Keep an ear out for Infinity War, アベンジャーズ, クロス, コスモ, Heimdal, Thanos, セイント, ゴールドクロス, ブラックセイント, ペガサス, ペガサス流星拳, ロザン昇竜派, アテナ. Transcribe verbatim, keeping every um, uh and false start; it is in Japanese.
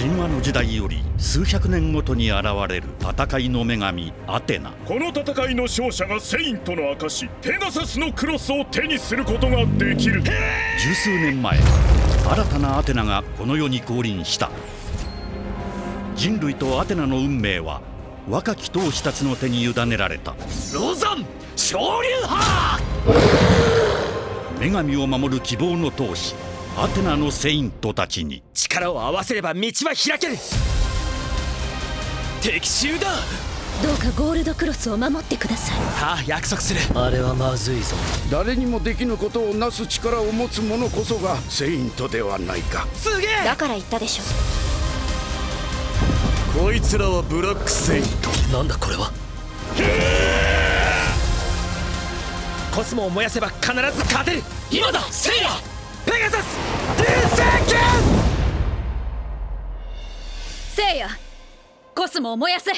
神話の時代より数百年ごとに現れる戦いの女神アテナ。この戦いの勝者がセイントの証ペガサスのクロスを手にすることができる。十数年前、新たなアテナがこの世に降臨した。人類とアテナの運命は若き闘士たちの手に委ねられた。ロザン昇竜派、女神を守る希望の闘士アテナのセイントたちに力を合わせれば道は開ける。敵襲だ。どうかゴールドクロスを守ってください。ああ、約束する。あれはまずいぞ。誰にもできぬことをなす力を持つ者こそがセイントではないか。すげえ、だから言ったでしょ。こいつらはブラックセイントなんだ。これはコスモを燃やせば必ず勝てる。今だ、セイラーペガサス流星拳。せいや、コスモを燃やせ。